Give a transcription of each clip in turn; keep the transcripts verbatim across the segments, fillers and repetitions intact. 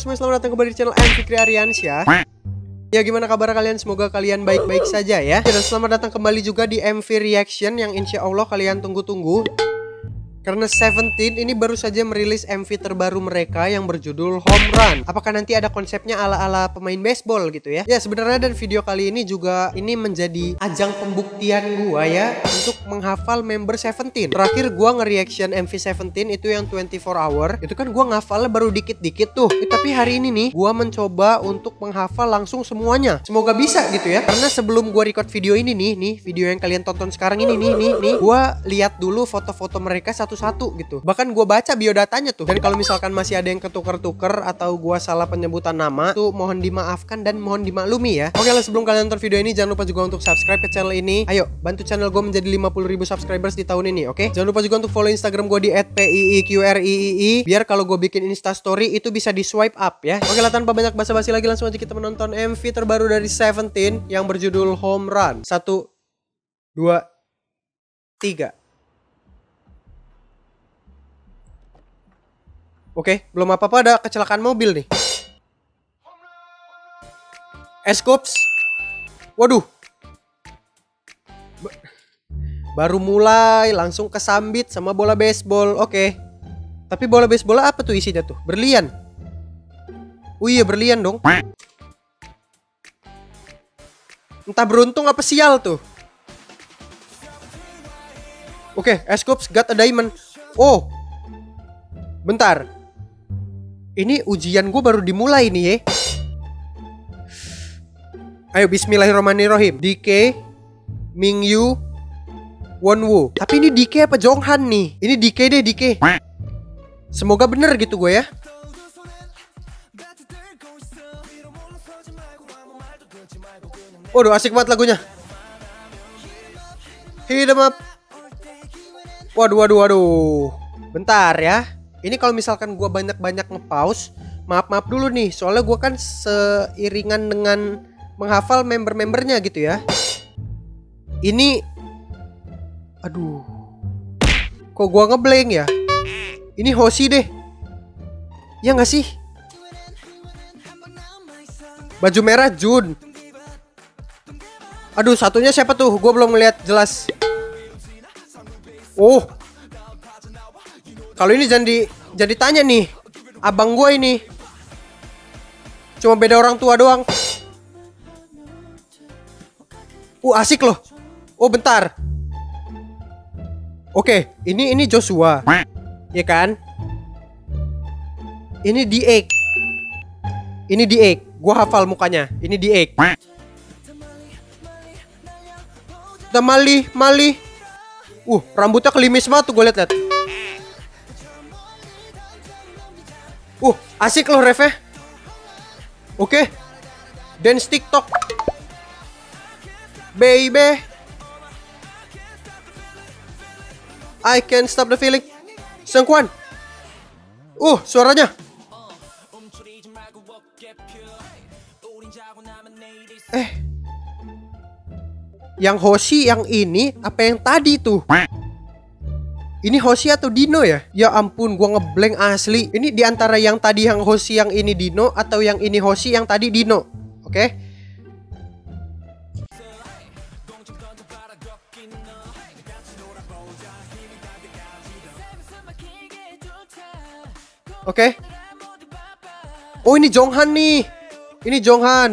semua, selamat datang kembali di channel M V Fiqri Ariansyah. Ya, gimana kabar kalian? Semoga kalian baik-baik saja ya. Dan selamat datang kembali juga di M V Reaction yang insya Allah kalian tunggu-tunggu. Karena Seventeen ini baru saja merilis M V terbaru mereka yang berjudul Home Run. Apakah nanti ada konsepnya ala-ala pemain baseball gitu ya? Ya sebenarnya, dan video kali ini juga ini menjadi ajang pembuktian gua ya untuk menghafal member Seventeen. Terakhir gua nge-reaction M V Seventeen itu yang twenty-four hour. Itu kan gua ngafalnya baru dikit-dikit tuh. Eh, tapi hari ini nih gua mencoba untuk menghafal langsung semuanya. Semoga bisa gitu ya. Karena sebelum gua record video ini nih, nih video yang kalian tonton sekarang ini nih nih nih gua lihat dulu foto-foto mereka satu satu gitu. Bahkan gue baca biodatanya tuh. Dan kalau misalkan masih ada yang ketuker-tuker atau gue salah penyebutan nama, tuh mohon dimaafkan dan mohon dimaklumi ya. Oke lah, sebelum kalian nonton video ini, jangan lupa juga untuk subscribe ke channel ini. Ayo bantu channel gue menjadi lima puluh ribu subscribers di tahun ini. Oke, jangan lupa juga untuk follow Instagram gue di et piiqriii, biar kalau gue bikin instastory itu bisa di swipe up ya. Oke lah, tanpa banyak basa-basi lagi, langsung aja kita menonton M V terbaru dari Seventeen yang berjudul Home Run. Satu, dua, tiga. Oke, belum apa-apa ada kecelakaan mobil nih. S.Coups. Waduh. Ba- Baru mulai langsung kesambit sama bola baseball. Oke. Tapi bola baseball apa tuh isinya tuh? Berlian. Oh iya, berlian dong. Entah beruntung apa sial tuh. Oke, S.Coups got a diamond. Oh. Bentar. Ini ujian gue baru dimulai nih ya. Ayo, bismillahirrahmanirrahim. D K, Mingyu, Wonwoo. Tapi ini D K apa Jeonghan nih? Ini D K deh, D K. Semoga bener gitu gue ya. Waduh, asik banget lagunya. Hit em up. Waduh, waduh, waduh. Bentar ya. Ini kalau misalkan gue banyak-banyak nge-pause, maaf-maaf dulu nih, soalnya gue kan seiringan dengan menghafal member-membernya gitu ya. Ini, aduh, kok gue ngeblank ya? Ini Hoshi deh. Ya nggak sih? Baju merah Jun. Aduh, satunya siapa tuh? Gue belum ngeliat jelas. Oh. Kalau ini jadi jadi tanya nih, abang gue ini cuma beda orang tua doang. Uh asik loh. Oh bentar. Oke, ini ini Joshua, ya kan? Ini The eight. Ini The eight. Gue hafal mukanya. Ini The eight. The Mali Mali. Uh rambutnya kelimis banget tuh, gue liat-liat. Uh, asik loh refnya. Oke. Okay. Dance TikTok. Baby. I can't stop the feeling. Seungkwan. Uh, suaranya. Eh. Yang Hoshi yang ini apa yang tadi tuh? Ini Hoshi atau Dino ya? Ya ampun, gua ngeblank asli. Ini diantara yang tadi yang Hoshi yang ini Dino, atau yang ini Hoshi yang tadi Dino. Oke okay? Oke okay. Oh ini Jeonghan nih. Ini Jeonghan.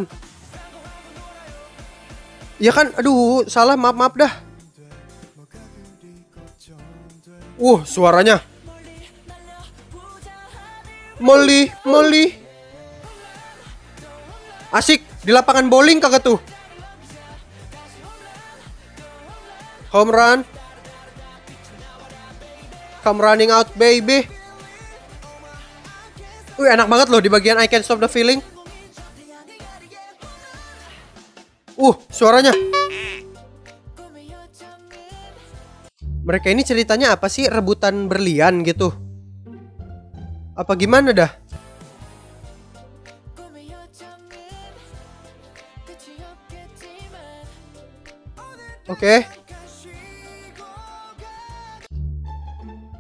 Ya kan, aduh salah, maaf-maaf dah. Uh, suaranya. Meli, Meli. Asik, di lapangan bowling kagak tuh. Home run. Come running out, baby. Wih, enak banget loh di bagian I can't stop the feeling. Uh, suaranya. Mereka ini ceritanya apa sih? Rebutan berlian gitu. Apa gimana dah? Oke. Okay.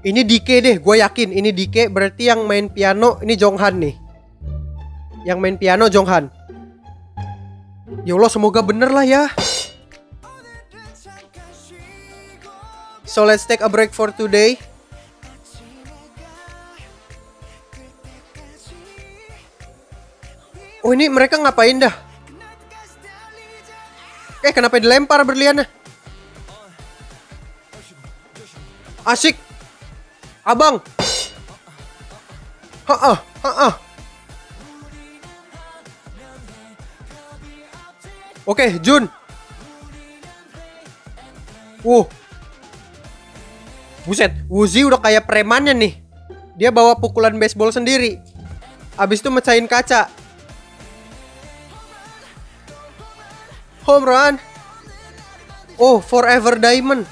Ini D K deh, gue yakin. Ini D K berarti yang main piano. Ini Jeonghan nih. Yang main piano Jeonghan. Ya Allah, semoga bener lah ya. So let's take a break for today. Oh ini mereka ngapain dah? Eh kenapa dilempar berliannya? Asik, abang. Ha-ha, ha-ha. Oke, Jun. Uh. Buset, Woozi udah kayak premannya nih. Dia bawa pukulan baseball sendiri. Abis itu mecahin kaca. Home run. Oh, forever diamond.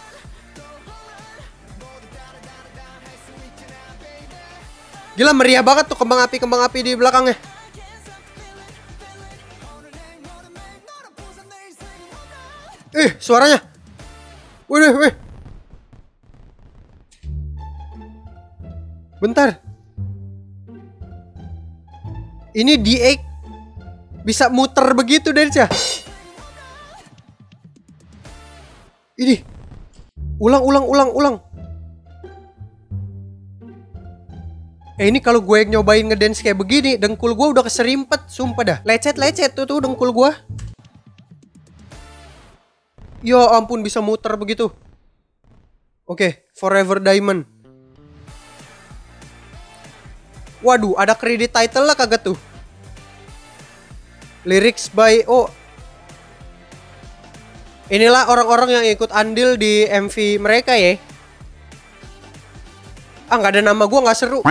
Gila meriah banget tuh kembang api-kembang api di belakangnya. Eh, suaranya. Wih, wih. Bentar. Ini D delapan bisa muter begitu Denca. Ini. Ulang, ulang, ulang, ulang. Eh ini kalau gue nyobain ngedance kayak begini, dengkul gue udah keserimpet, sumpah dah. Lecet-lecet tuh tuh dengkul gue. Ya ampun bisa muter begitu. Oke, okay, forever diamond. Waduh, ada kredit title lah kagak tuh. Lyrics by oh. Inilah orang-orang yang ikut andil di M V mereka ya. Ah nggak ada nama gue nggak seru.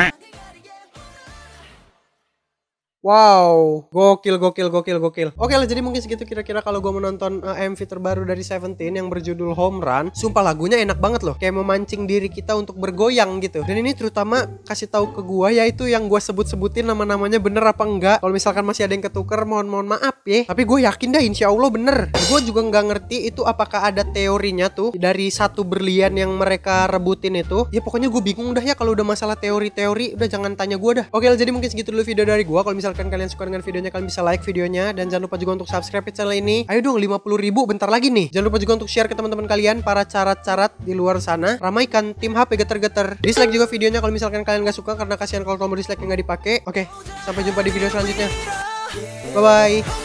Wow, gokil, gokil, gokil, gokil. Oke lah, jadi mungkin segitu kira-kira kalau gue menonton uh, M V terbaru dari Seventeen yang berjudul Home Run. Sumpah lagunya enak banget loh, kayak memancing diri kita untuk bergoyang gitu. Dan ini terutama kasih tahu ke gue, yaitu yang gue sebut-sebutin nama-namanya bener apa enggak. Kalau misalkan masih ada yang ketuker, mohon-mohon maaf ya. Tapi gue yakin dah, insya Allah bener. Gue juga nggak ngerti itu apakah ada teorinya tuh dari satu berlian yang mereka rebutin itu. Ya pokoknya gue bingung dah ya kalau udah masalah teori-teori, udah jangan tanya gue dah. Oke lah, jadi mungkin segitu dulu video dari gue. Kalau misalkan Kalau kalian suka dengan videonya, kalian bisa like videonya. Dan jangan lupa juga untuk subscribe ke channel ini. Ayo dong lima puluh ribu bentar lagi nih. Jangan lupa juga untuk share ke teman-teman kalian, para carat-carat di luar sana. Ramaikan tim H P geter-geter. Dislike juga videonya kalau misalkan kalian gak suka, karena kasihan kalau tombol dislike yang gak dipakai. Oke, sampai jumpa di video selanjutnya. Bye-bye.